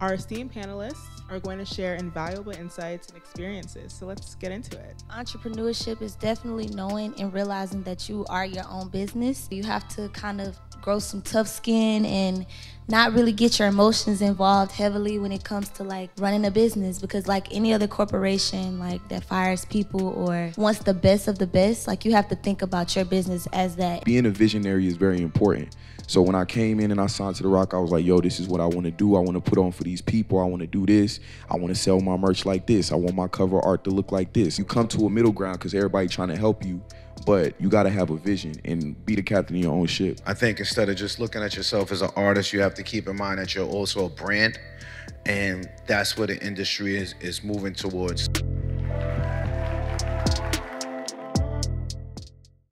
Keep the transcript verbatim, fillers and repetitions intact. Our esteemed panelists are going to share invaluable insights and experiences, so let's get into it. Entrepreneurship is definitely knowing and realizing that you are your own business. You have to kind of grow some tough skin and not really get your emotions involved heavily when it comes to like running a business, because like any other corporation like that fires people or wants the best of the best, like you have to think about your business as that. Being a visionary is very important. So when I came in and I signed to The Rock, I was like, yo, this is what I want to do. I want to put on for these people. I want to do this. I want to sell my merch like this. I want my cover art to look like this. You come to a middle ground because everybody trying to help you, but you got to have a vision and be the captain of your own ship. I think instead of just looking at yourself as an artist, you have to keep in mind that you're also a brand, and that's what the industry is, is moving towards.